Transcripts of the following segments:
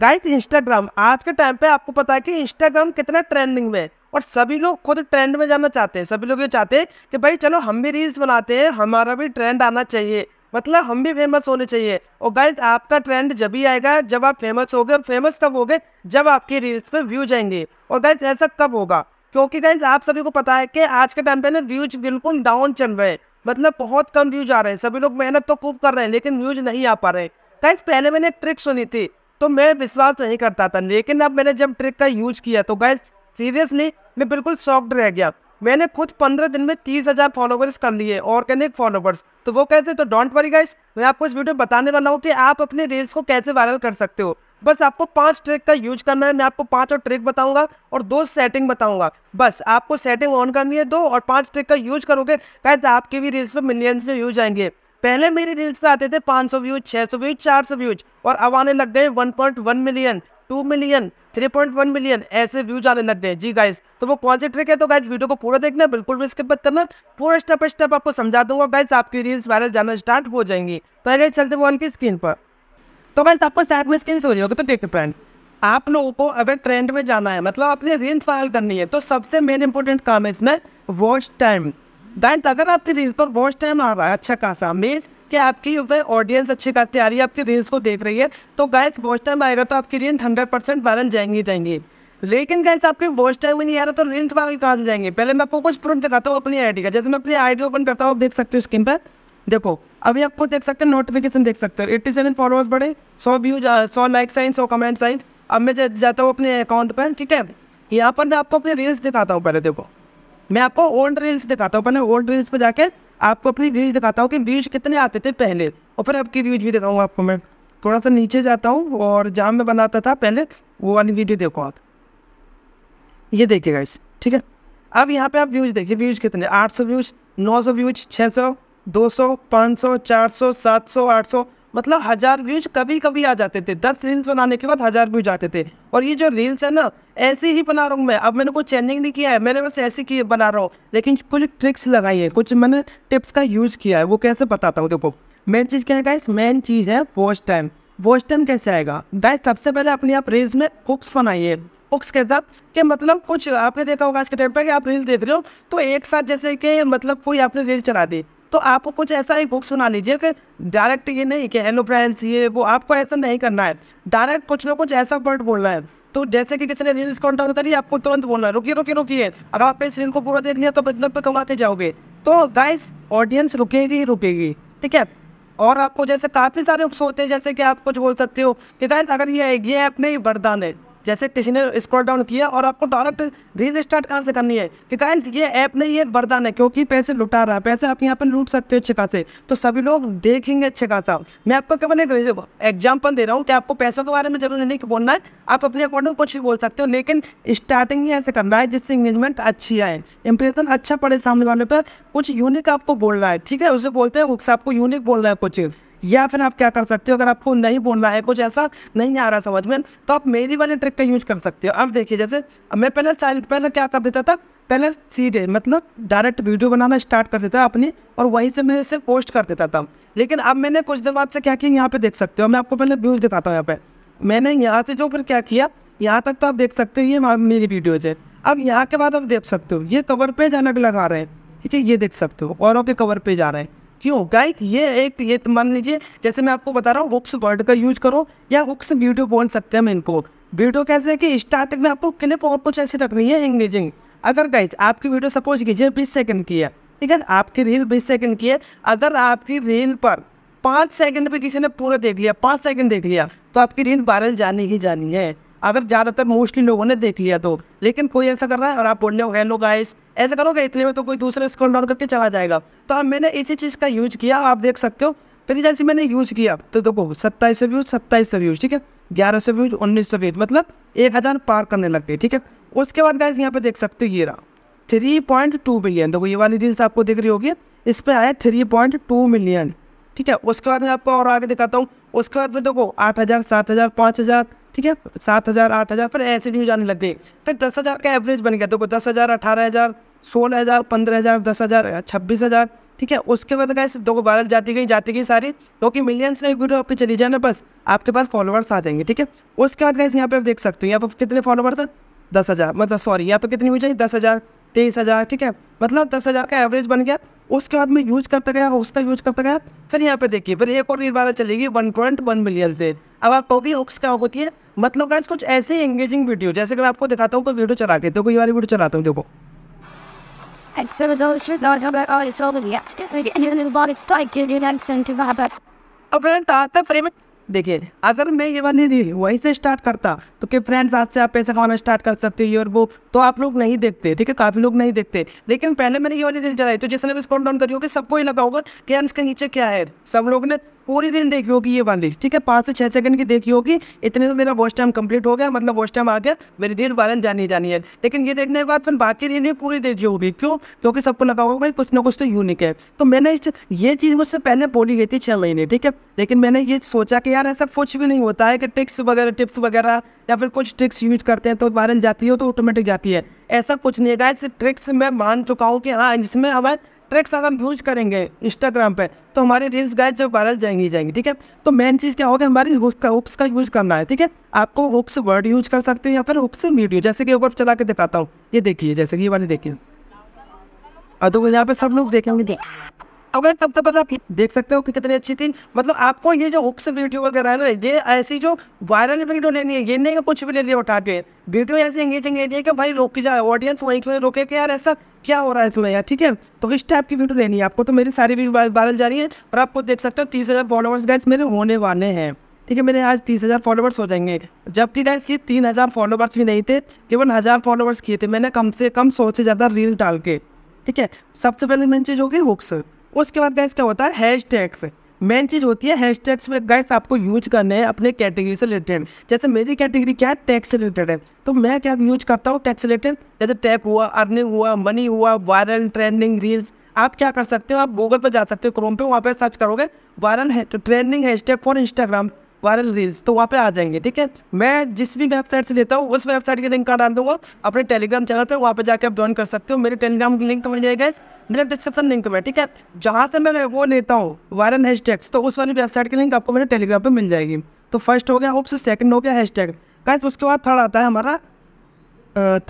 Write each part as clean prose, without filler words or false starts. Guys Instagram आज के time पे आपको पता है कि इंस्टाग्राम कितना ट्रेंडिंग में है और सभी लोग खुद ट्रेंड में जाना चाहते हैं। सभी लोग ये चाहते हैं कि भाई चलो हम भी रील्स बनाते हैं, हमारा भी ट्रेंड आना चाहिए, मतलब हम भी फेमस होने चाहिए। और गाइस आपका ट्रेंड जब भी आएगा जब आप फेमस हो गए। फेमस कब हो गए? जब आपकी रील्स पर व्यूज आएंगे। और गाइस ऐसा कब होगा? क्योंकि गाइस आप सभी को पता है कि आज के टाइम पे ना व्यूज बिल्कुल डाउन चल रहे हैं, मतलब बहुत कम व्यूज आ रहे हैं। सभी लोग मेहनत तो खूब कर रहे हैं लेकिन व्यूज नहीं आ पा रहे। गाइस पहले मैंने एक ट्रिक सुनी थी तो मैं विश्वास नहीं करता था, लेकिन अब मैंने जब ट्रिक का यूज किया तो गाइस सीरियसली मैं बिल्कुल शॉक्ड रह गया। मैंने खुद 15 दिन में 30,000 फॉलोवर्स कर लिए, ऑर्गेनिक फॉलोवर्स। तो वो कैसे? तो डोंट वरी गाइस, मैं आपको इस वीडियो में बताने वाला हूँ कि आप अपने रील्स को कैसे वायरल कर सकते हो। बस आपको 5 ट्रिक का यूज करना है। मैं आपको 5 और ट्रिक बताऊंगा और 2 सेटिंग बताऊंगा। बस आपको सेटिंग ऑन करनी है 2 और 5 ट्रिक का यूज करोगे गाइस आपके भी रील्स पर मिलियंस में व्यूज आएंगे। पहले मेरी रील्स पे आते थे 500 व्यूज, 600 व्यूज, 400 व्यूज और अब आने लग गए 1.1 मिलियन, 2 मिलियन, 3.1 मिलियन ऐसे व्यूज आने लग गए। जी गाइस, तो वो कौन सी ट्रिक है? तो गाइस वीडियो को पूरा देखना, बिल्कुल भी स्किप मत करना। पूरा स्टेप बाय स्टेप आपको समझा दूंगा गाइस, आपकी रील्स वायरल जाना स्टार्ट हो जाएंगी। तो गाइस चलते हैं उनकी स्क्रीन पर। तो गाइस आपको साइड में स्क्रीन हो रही होगी, तो देखो फ्रेंड्स आप लोगों को अगर ट्रेंड में जाना है, मतलब अपनी रील्स वायरल करनी है, तो सबसे मेन इंपॉर्टेंट काम है इसमें वॉच टाइम। गाइस अगर आपकी रील्स पर वॉच टाइम आ रहा है अच्छा खासा, मीन्स कि आपकी ऑडियंस अच्छी खासी आ रही है, आपकी रील्स को देख रही है, तो गाइस वॉच टाइम आएगा तो आपकी रील्स 100% वायरल जाएंगी। लेकिन गाइस आपके वॉच टाइम ही नहीं आ रहा तो रील्स वायरल कहाँ से जाएंगे? पहले मैं आपको कुछ प्रूफ दिखाता हूँ अपनी आईडी का। जैसे मैं अपनी आईडी ओपन करता हूँ, आप देख सकते हो स्क्रीन पर। देखो अभी आपको देख सकते हैं, नोटिफिकेशन देख सकते हो, 87 फॉलोअर्स बढ़े, 100 व्यूज, 100 लाइक्स आए, 100 कमेंट्स आए। अब मैं जाता हूँ अपने अकाउंट पर, ठीक है। यहाँ पर मैं आपको अपनी रील्स दिखाता हूँ। पहले देखो मैं आपको ओल्ड रील्स दिखाता हूँ, पहले ओल्ड रील्स पर जाके आपको अपनी व्यूज दिखाता हूँ कि व्यूज कितने आते थे पहले और फिर आपकी व्यूज भी दिखाऊंगा आपको। मैं थोड़ा सा नीचे जाता हूँ और जहाँ मैं बनाता था पहले वो वाली वीडियो देखो आप, ये देखिएगा इस, ठीक है। अब यहाँ पे आप व्यूज देखिए, व्यूज कितने, 800 व्यूज, 900 व्यूज, 600, 200, 500, 400, 700, 800, मतलब 1000 व्यूज कभी कभी आ जाते थे। 10 रील्स बनाने के बाद 1000 व्यूज आते थे। और ये जो रील्स है ना ऐसे ही बना रहा हूँ मैं, अब मैंने कोई चेंजिंग नहीं किया है, मैंने बस ऐसे ही बना रहा हूँ। लेकिन कुछ ट्रिक्स लगाई है, कुछ मैंने टिप्स का यूज़ किया है, वो कैसे बताता हूँ। देखो मेन चीज़ क्या है गाइस, मेन चीज़ है वॉच टाइम। वॉच टाइम कैसे आएगा गाइस? सबसे पहले अपने आप रील्स में हुक्स बनाइए। हुक्स के साथ कि मतलब कुछ आपने देखा होगा आज के टाइम पर कि आप रील देख रहे हो तो एक साथ जैसे कि मतलब कोई आपने रील चला दी, तो आपको कुछ ऐसा ही बुक्स सुना लीजिए कि डायरेक्ट ये नहीं कि हेलो फ्रेंड्स ये वो, आपको ऐसा नहीं करना है। डायरेक्ट कुछ ना कुछ ऐसा वर्ड बोलना है। तो जैसे कि किसी ने रील्स कॉन्टन करी, आपको तुरंत बोलना है रुकिए रुकिए रुकिए। अगर आपने इस रील को पूरा देख लिया तो मतलब पे कमाते जाओगे, तो गाइस ऑडियंस रुकेगी ही रुकेगी, ठीक है। और आपको जैसे काफ़ी सारे बुक्स होते हैं, जैसे कि आप कुछ बोल सकते हो कि गाइस अगर ये ऐप नहीं वरदान है। जैसे किसी ने स्क्रॉल डाउन किया और आपको डायरेक्ट रील स्टार्ट कहाँ से करनी है कि गाइस ये ऐप नहीं है वरदान है क्योंकि पैसे लुटा रहा है, पैसे आप यहाँ पर लूट सकते हो अच्छे खासे, तो सभी लोग देखेंगे अच्छे खासा। मैं आपको केवल एक एग्जाम्पल दे रहा हूँ कि आपको पैसों के बारे में जरूर नहीं बोलना है, आप अपने अकॉर्डिंग कुछ भी बोल सकते हो, लेकिन स्टार्टिंग ही ऐसे करना है जिससे इंगेजमेंट अच्छी आए, इंप्रेशन अच्छा पड़े सामने वाले पर। कुछ यूनिक आपको बोलना है, ठीक है, उसे बोलते हैं हुक्स। आपको यूनिक बोलना है कुछ। या फिर आप क्या कर सकते हो, अगर आपको नहीं बोलना है, कुछ ऐसा नहीं आ रहा समझ में, तो आप मेरी वाले ट्रिक का यूज कर सकते हो। अब देखिए जैसे मैं पहले क्या कर देता था, पहले सीधे मतलब डायरेक्ट वीडियो बनाना स्टार्ट कर देता अपनी और वहीं से मैं इसे पोस्ट कर देता था। लेकिन अब मैंने कुछ दिन बाद से क्या किया, यहाँ पर देख सकते हो, मैं आपको पहले व्यूज़ दिखाता हूँ। यहाँ पर मैंने यहाँ से जो फिर क्या किया, यहाँ तक तो आप देख सकते हो, ये मेरी वीडियोज है। अब यहाँ के बाद आप देख सकते हो ये कवर पेज अलग लगा रहे हैं, ठीक है, ये देख सकते हो औरों के कवर पेज आ रहे हैं। क्यों गाइस? ये मान लीजिए जैसे मैं आपको बता रहा हूँ हुक्स वर्ड का यूज करो या हुक्स वीडियो बोल सकते हैं हम इनको। वीडियो कैसे है कि स्टार्टिंग में आपको क्लिप और कुछ ऐसी रखनी है एंगेजिंग। अगर गाइस आपकी वीडियो सपोज कीजिए 20 सेकंड की है, ठीक है, आपकी रील 20 सेकंड की है, अगर आपकी रील पर 5 सेकंड पर किसी ने पूरा देख लिया, 5 सेकंड देख लिया, तो आपकी रील वायरल जानी ही जानी है। अगर ज़्यादातर मोस्टली लोगों ने देख लिया तो। लेकिन कोई ऐसा कर रहा है और आप बोल रहे हो हेलो गाइस, ऐसा करोगे इतने में तो कोई दूसरा स्क्रॉल डाउन करके चला जाएगा। तो अब मैंने इसी चीज़ का यूज किया, आप देख सकते हो। फिर जैसे मैंने यूज किया तो देखो 2700 व्यूज, 2700 व्यूज, ठीक है, 1100 व्यूज, 1900 व्यूज, मतलब 1000 पार करने लग गए, ठीक है। उसके बाद गाइस यहाँ पर देख सकते हो ये रहा 3.2 मिलियन। देखो ये वाली रील्स आपको दिख रही होगी, इस पर आया 3.2 मिलियन, ठीक है। उसके बाद मैं आपको और आगे दिखाता हूँ। उसके बाद में देखो 8000, 7000, 5000, ठीक है, 7000, 8000, पर ऐसे व्यूज आने लग गए। फिर 10,000 का एवरेज बन गया, देखो 10,000, 18,000, 16,000, 15,000, 10,000, 26,000, ठीक है। उसके बाद गाइस देखो वायरल जाती गई सारी, क्योंकि मिलियंस में एक वीडियो आपकी चली जाए ना, बस आपके पास फॉलोवर्स आ जाएंगे, ठीक है। उसके बाद गाइस यहाँ पे आप देख सकते हो यहाँ पर कितने फॉलोवर्स हैं, 10,000, मतलब सॉरी यहाँ पे कितनी हो जाएगी 10,000, 23,000, ठीक है, मतलब 10,000 का एवरेज बन गया। उसके बाद में यूज करता गया, उसका यूज करता गया, फिर यहाँ पे देखिए फिर एक और रील वाला चलेगी 1.1 मिलियन से। अब आप कहोगे हुक्स क्या होती है, मतलब गाइस कुछ ऐसे एंगेजिंग वीडियो, जैसे कि मैं आपको दिखाता हूँ कोई वीडियो चला के, देखो ये वाली वीडियो चलाता हूँ, देखो देखिए। अगर मैं ये वाली रील वहीं से स्टार्ट करता तो कि फ्रेंड्स आज से आप पैसा कमाना स्टार्ट कर सकते हो ये और वो, तो आप लोग नहीं देखते, ठीक है, काफ़ी लोग नहीं देखते। लेकिन पहले मैंने ये वाली रील चलाई तो जिसने भी स्क्रॉल डाउन करी होगी सबको ही लगा होगा कि इसके नीचे क्या है, सब लोग ने पूरी रील देखी होगी ये वाली, ठीक है, 5 से 6 सेकंड की देखी होगी। इतने में मेरा वॉच टाइम कंप्लीट हो गया, मतलब वॉच टाइम आ गया, मेरी रील वायरल जानी है। लेकिन ये देखने के बाद फिर बाकी रील पूरी देखी होगी, क्यों? क्योंकि सबको लगा होगा भाई कुछ ना कुछ तो यूनिक है। तो मैंने ये चीज़ मुझसे पहले बोली गई थी 6 महीने, ठीक है, लेकिन मैंने ये सोचा कि यार ऐसा कुछ भी नहीं होता है कि टिप्स वगैरह या फिर कुछ ट्रिक्स यूज करते हैं तो वायरल जाती है, तो ऑटोमेटिक जाती है। ऐसा कुछ नहीं है गाइस, ट्रिक्स मैं मान चुका हूँ कि हाँ इसमें हमें ट्रिक्स अगर यूज करेंगे इंस्टाग्राम पे तो हमारी रील्स गाइस जब वायरल जाएंगी, ठीक है। तो मेन चीज़ क्या होगी, हमारी हुक्स का यूज करना है, ठीक है। आपको हुक्स वर्ड यूज कर सकते हो या फिर हुक्स वीडियो, जैसे कि ऊपर चला के दिखाता हूँ, ये देखिए, जैसे कि ये वाले देखिए, तो यहाँ पे सब लोग देखेंगे। अगर तब तक आप देख सकते हो कि कितनी अच्छी थी, मतलब आपको ये जो हुक्स वीडियो वगैरह है ना, ये ऐसी जो वायरल वीडियो लेनी है, ये नहीं कि कुछ भी ले लिया उठा के, वीडियो ऐसी एंगेजिंग लेनी है कि भाई रोक जाए ऑडियंस, वहीं क्यों रोके कि यार ऐसा क्या हो रहा है इसमें यार, ठीक है। तो इस टाइप की वीडियो लेनी है आपको। तो मेरी सारी वीडियो वायरल जा रही है और आपको देख सकते हो 30,000 फॉलोअर्स गाइस मेरे होने वाले हैं, ठीक है, मेरे आज 30,000 फॉलोवर्स हो जाएंगे। जबकि गाइस ये 3,000 फॉलोवर्स भी नहीं थे, केवल 1,000 फॉलोवर्स किए थे मैंने कम से कम 100 से ज़्यादा रील डाल के, ठीक है। सबसे पहले मेन चीज़ होगी हुक्स। उसके बाद गाइस क्या होता है, हैशटैग्स। मेन चीज़ होती है हैशटैग्स में गाइस आपको यूज करने हैं अपने कैटेगरी से रिलेटेड। जैसे मेरी कैटेगरी क्या है, टैग से रिलेटेड है, तो मैं क्या यूज करता हूँ टैग से रिलेटेड, जैसे टैप हुआ, अर्निंग हुआ, मनी हुआ, वायरल, ट्रेंडिंग, रील्स। आप क्या कर सकते हो, आप गूगल पर जा सकते हो, क्रोम पे, वहाँ पर सर्च करोगे वायरल है तो trending hashtag for Instagram viral reels, तो वहाँ पे आ जाएंगे, ठीक है। मैं जिस भी वेबसाइट से लेता हूँ उस वेबसाइट की लिंक का डाल दूँगा अपने टेलीग्राम चैनल पे, वहाँ पे जाके आप ज्वाइन कर सकते हो। मेरे टेलीग्राम की लिंक मिल जाएगा मेरे डिस्क्रिप्शन लिंक में, ठीक है, जहाँ से मैं वो लेता हूँ वायरल हैशटैग्स, तो उस वाली वेबसाइट की लिंक आपको मेरे टेलीग्राम पर मिल जाएगी। तो फर्स्ट हो गया हुक्स, सेकेंड हो गया हैशटैग गाइस। उसके बाद थर्ड आता है हमारा,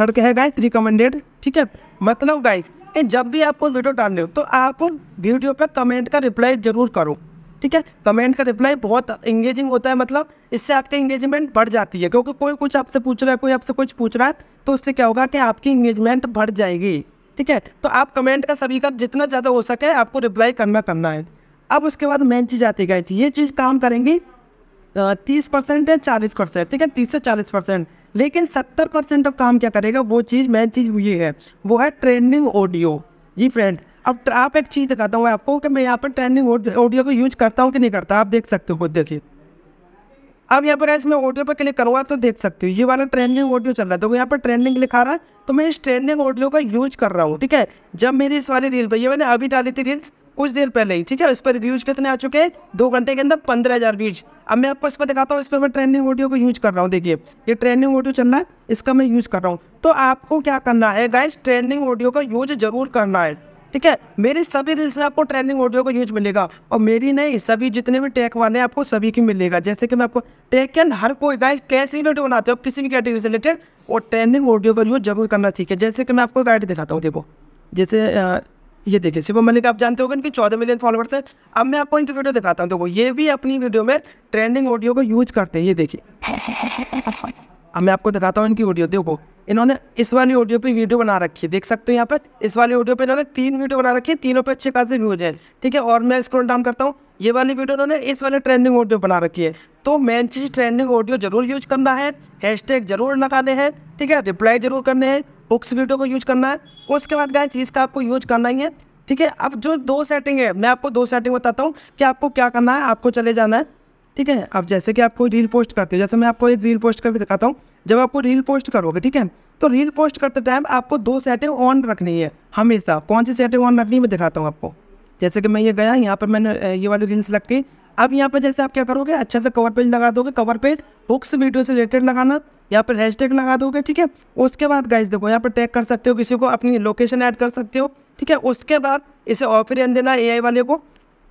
थर्ड क्या है गाइस, रिकमेंडेड, ठीक है। मतलब गाइस जब भी आपको वीडियो डालनी हो तो आप वीडियो पर कमेंट का रिप्लाई जरूर करो, ठीक है। कमेंट का रिप्लाई बहुत इंगेजिंग होता है, मतलब इससे आपकी इंगेजमेंट बढ़ जाती है, क्योंकि कोई कुछ आपसे पूछ रहा है, कोई आपसे कुछ पूछ रहा है, तो उससे क्या होगा कि आपकी इंगेजमेंट बढ़ जाएगी, ठीक है। तो आप कमेंट का सभी का जितना ज़्यादा हो सके आपको रिप्लाई करना है। अब उसके बाद मेन चीज़ आती है, ये चीज़ काम करेंगी 30% या 40%, ठीक है, 30 से 40%। लेकिन 70% अब काम क्या करेगा, वो चीज़ मेन चीज़ ये है, वो है ट्रेंडिंग ऑडियो। जी फ्रेंड्स, अब आप एक चीज़ दिखाता हूँ आपको कि मैं यहाँ पर ट्रेंडिंग ऑडियो को यूज करता हूँ कि नहीं करता, आप देख सकते हो खुद, देखिए। अब यहाँ पर गाइस मैं ऑडियो पर क्लिक करूँगा तो देख सकते हो ये वाला ट्रेंडिंग ऑडियो चल रहा है, तो यहाँ पर ट्रेंडिंग लिखा रहा है, तो मैं इस ट्रेंडिंग ऑडियो का यूज कर रहा हूँ, ठीक है। जब मेरी इस वाली रील पर, ये मैंने अभी डाली थी रील्स कुछ देर पहले ही, ठीक है, इस पर व्यूज कितने आ चुके हैं, 2 घंटे के अंदर 15,000 व्यूज। अब मैं आपको इस पर दिखाता हूँ, इस पर मैं ट्रेंडिंग ऑडियो को यूज कर रहा हूँ, देखिए ये ट्रेंडिंग ऑडियो चल रहा है, इसका मैं यूज कर रहा हूँ। तो आपको क्या करना है गाइस, ट्रेंडिंग ऑडियो का यूज जरूर करना है, ठीक है। मेरी सभी रील्स में आपको ट्रेंडिंग ऑडियो का यूज मिलेगा, और मेरी नहीं सभी जितने भी टैग वाले हैं आपको सभी की मिलेगा। जैसे कि मैं आपको टैग के हर कोई गाइस कैसी वीडियो बनाते हो किसी भी कैटेगरी से रिलेटेड, और ट्रेंडिंग ऑडियो का यूज जरूर करना, ठीक है। जैसे कि मैं आपको गाइड दिखाता हूँ, देखो जैसे ये देखिए शिवम मलिक, आप जानते होंगे इनके 14 मिलियन फॉलोअर्स हैं। अब मैं आपको इनकी वीडियो दिखाता हूँ, देखो ये भी अपनी वीडियो में ट्रेंडिंग ऑडियो का यूज करते हैं, ये देखिए। अब मैं आपको दिखाता हूँ इनकी ऑडियो, देखो इन्होंने इस वाली ऑडियो पे वीडियो बना रखी है, देख सकते हो यहाँ पर इस वाली ऑडियो पे इन्होंने 3 वीडियो बना रखी है, तीनों पे अच्छे खासे व्यूज हैं, ठीक है। और मैं स्क्रॉल डाउन करता हूँ, ये वाली वीडियो इन्होंने इस वाले ट्रेंडिंग ऑडियो बना रखी है। तो मेन चीज़ ट्रेंडिंग ऑडियो जरूर यूज करना है, हैशटैग जरूर लगाने हैं, ठीक है, रिप्लाई जरूर करने हैं, हुक्स वीडियो को यूज करना है। उसके बाद गाइस चीज़ का आपको यूज करना ही है, ठीक है। अब जो 2 सेटिंग है, मैं आपको 2 सेटिंग बताता हूँ कि आपको क्या करना है। आपको चले जाना है, ठीक है, अब जैसे कि आपको रील पोस्ट करते हो, जैसे मैं आपको एक रील पोस्ट करके दिखाता हूँ। जब आपको रील पोस्ट करोगे, ठीक है, तो रील पोस्ट करते टाइम आपको 2 सेटिंग ऑन रखनी है हमेशा। कौन सी सेटिंग ऑन रखनी है मैं दिखाता हूँ आपको। जैसे कि मैं ये गया, यहाँ पर मैंने ये वाली रील्स लग गई। अब यहाँ पर जैसे आप क्या करोगे, अच्छा सा कवर पेज लगा दोगे, कवर पेज हुक्स वीडियो से रिलेटेड लगाना, यहाँ पर हैशटैग लगा दोगे, ठीक है। उसके बाद गाइस देखो यहाँ पर टैग कर सकते हो किसी को, अपनी लोकेशन ऐड कर सकते हो, ठीक है। उसके बाद इसे ऑफरियन देना एआई वाले को।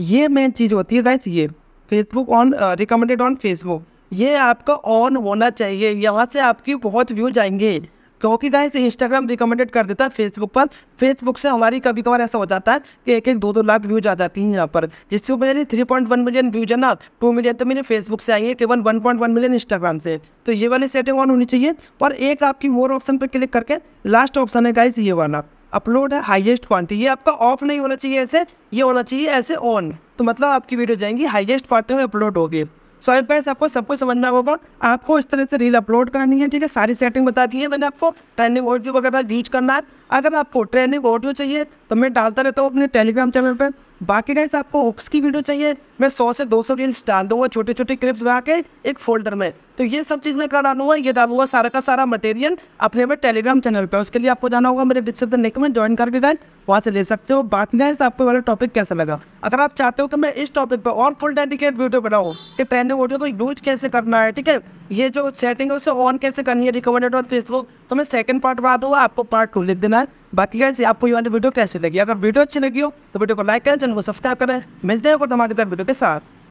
ये मेन चीज़ होती है गाइस, ये Facebook on recommended on Facebook, ये आपका ऑन होना चाहिए। यहाँ से आपकी बहुत व्यू जाएंगे, क्योंकि गाइस इंस्टाग्राम रिकमेंडेड कर देता है फेसबुक पर। फेसबुक से हमारी कभी कभार ऐसा हो जाता है कि एक एक 2-2 लाख व्यूज आ जाती हैं यहाँ पर, जिससे मेरे 3.1 मिलियन व्यूज है ना, 2 मिलियन तो मेरे फेसबुक से आई है, केवल 1.1 मिलियन इंस्टाग्राम से। तो ये वाली सेटिंग ऑन होनी चाहिए। और एक आपकी मोर ऑप्शन पर क्लिक करके लास्ट ऑप्शन है गाइस ये वाला, अपलोड है हाईएस्ट क्वांटिटी, ये आपका ऑफ नहीं होना चाहिए ऐसे, ये होना चाहिए ऐसे ऑन। तो मतलब आपकी वीडियो जाएंगी हाईएस्ट क्वांटिटी में अपलोड होगी। सो आप गाइस आपको सब कुछ समझना होगा, आपको इस तरह से रील अपलोड करनी है, ठीक है। सारी सेटिंग बता दी है मैंने आपको। ट्रेंडिंग ऑडियो वगैरह रीच करना है, अगर आपको ट्रेंडिंग ऑडियो चाहिए तो मैं डालता रहता हूँ अपने टेलीग्राम चैनल पर। बाकी गाइस आपको हुक्स की वीडियो चाहिए, मैं 100 से 200 रील्स डाल दूँगा, छोटे छोटे क्लिप्स बना के एक फोल्डर में। तो ये सब चीज़ मैं क्या डालूंगा, ये डालूंगा सारा का सारा मटेरियल अपने में टेलीग्राम चैनल पर। उसके लिए आपको जाना होगा मेरे डिस्क्रिप्शन लिंक में, ज्वाइन करके गाइस वहाँ से ले सकते हो। बाकी गाइस आपको वाला टॉपिक कैसा लगा, अगर आप चाहते हो कि मैं इस टॉपिक पर और फुल डेडिकेट वीडियो बनाऊँ कि ट्रेंडिंग ऑडियो को यूज कैसे करना है, ठीक है, ये जो सेटिंग है उसे ऑन कैसे करनी है रिकमेंडेड ऑन फेसबुक, तो मैं सेकंड पार्ट बना दूँगा, आपको पार्ट 2 लिख देना है। बाकी गाइस आपको ये वाली वीडियो कैसी लगी, अगर वीडियो अच्छी लगी हो तो वीडियो को लाइक करें, चैनल को सब्सक्राइब करें। मिलते हैं और हमारे वीडियो के साथ।